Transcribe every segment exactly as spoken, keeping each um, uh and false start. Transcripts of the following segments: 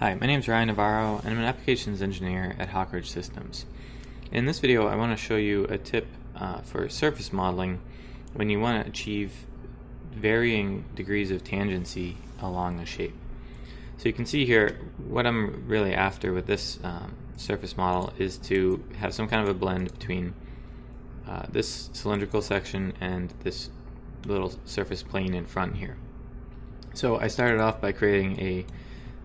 Hi, my name is Ryan Navarro and I'm an Applications Engineer at Hawk Ridge Systems. In this video I want to show you a tip uh, for surface modeling when you want to achieve varying degrees of tangency along a shape. So you can see here what I'm really after with this um, surface model is to have some kind of a blend between uh, this cylindrical section and this little surface plane in front here. So I started off by creating a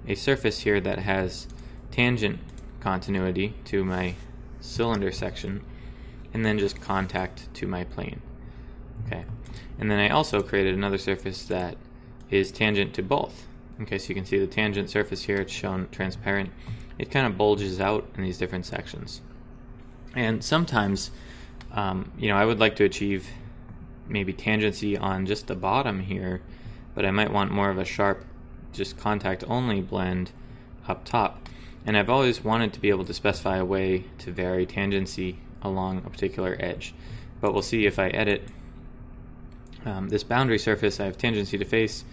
a surface here that has tangent continuity to my cylinder section and then just contact to my plane. Okay, and then I also created another surface that is tangent to both. Okay, so you can see the tangent surface here, it's shown transparent. It kind of bulges out in these different sections. And sometimes, um, you know, I would like to achieve maybe tangency on just the bottom here, but I might want more of a sharp just contact only blend up top, and I've always wanted to be able to specify a way to vary tangency along a particular edge, but we'll see if I edit um, this boundary surface. I have tangency to face,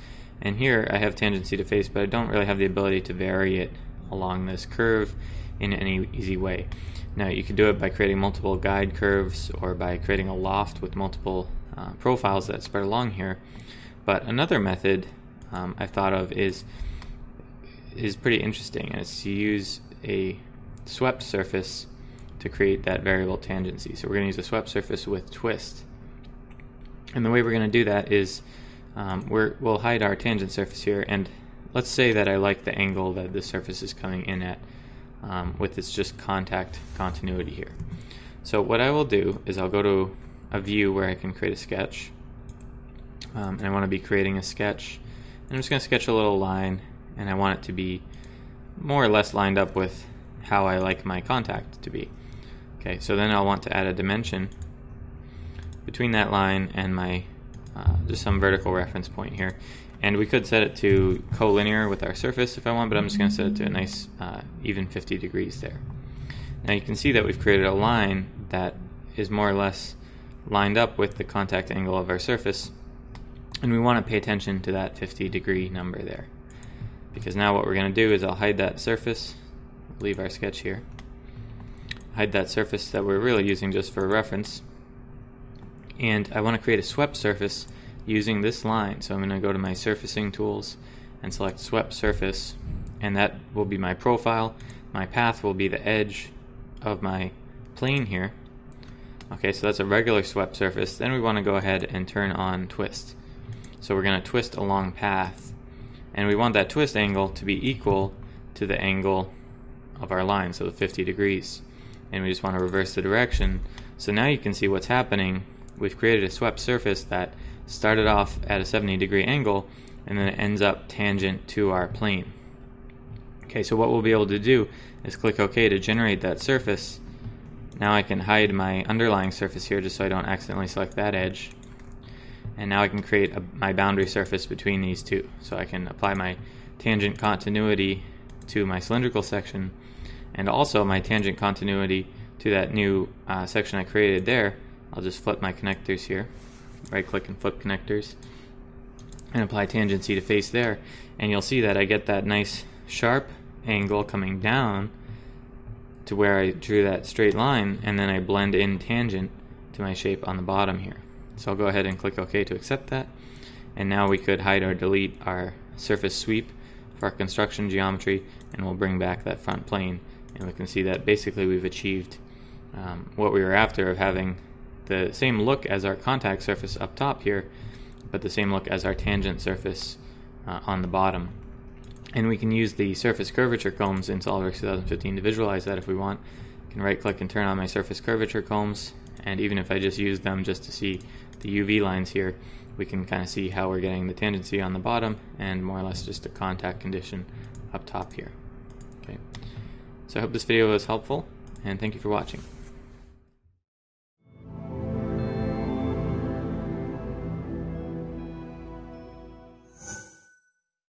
and here I have tangency to face, but I don't really have the ability to vary it along this curve in any easy way. Now you can do it by creating multiple guide curves or by creating a loft with multiple uh, profiles that spread along here, but another method Um, I've thought of is is pretty interesting, and it's to use a swept surface to create that variable tangency. So we're going to use a swept surface with twist, and the way we're going to do that is um, we're, we'll hide our tangent surface here, and let's say that I like the angle that the surface is coming in at um, with its just contact continuity here. So what I will do is I'll go to a view where I can create a sketch, um, and I want to be creating a sketch. I'm just going to sketch a little line, and I want it to be more or less lined up with how I like my contact to be. Okay, so then I'll want to add a dimension between that line and my uh, just some vertical reference point here, and we could set it to collinear with our surface if I want, but I'm just going to set it to a nice uh, even fifty degrees there. Now you can see that we've created a line that is more or less lined up with the contact angle of our surface, and we want to pay attention to that fifty degree number there, because now what we're going to do is I'll hide that surface, leave our sketch here, hide that surface that we're really using just for reference, and I want to create a swept surface using this line. So I'm going to go to my surfacing tools and select swept surface, and that will be my profile. My path will be the edge of my plane here. Okay, so that's a regular swept surface. Then we want to go ahead and turn on twist. So we're going to twist along path, and we want that twist angle to be equal to the angle of our line, so the fifty degrees, and we just want to reverse the direction. So now you can see what's happening. We've created a swept surface that started off at a seventy degree angle and then it ends up tangent to our plane. Okay, so what we'll be able to do is click OK to generate that surface. Now I can hide my underlying surface here just so I don't accidentally select that edge. And now I can create a, my boundary surface between these two. So I can apply my tangent continuity to my cylindrical section, and also my tangent continuity to that new uh, section I created there. I'll just flip my connectors here, right click and flip connectors, and apply tangency to face there, and you'll see that I get that nice sharp angle coming down to where I drew that straight line, and then I blend in tangent to my shape on the bottom here. So I'll go ahead and click OK to accept that, and now we could hide or delete our surface sweep for our construction geometry, and we'll bring back that front plane, and we can see that basically we've achieved um, what we were after of having the same look as our contact surface up top here, but the same look as our tangent surface uh, on the bottom. And we can use the surface curvature combs in SolidWorks two thousand fifteen to visualize that if we want. I can right click and turn on my surface curvature combs, and even if I just use them just to see the U V lines here, we can kind of see how we're getting the tangency on the bottom and more or less just a contact condition up top here. Okay. So I hope this video was helpful, and thank you for watching.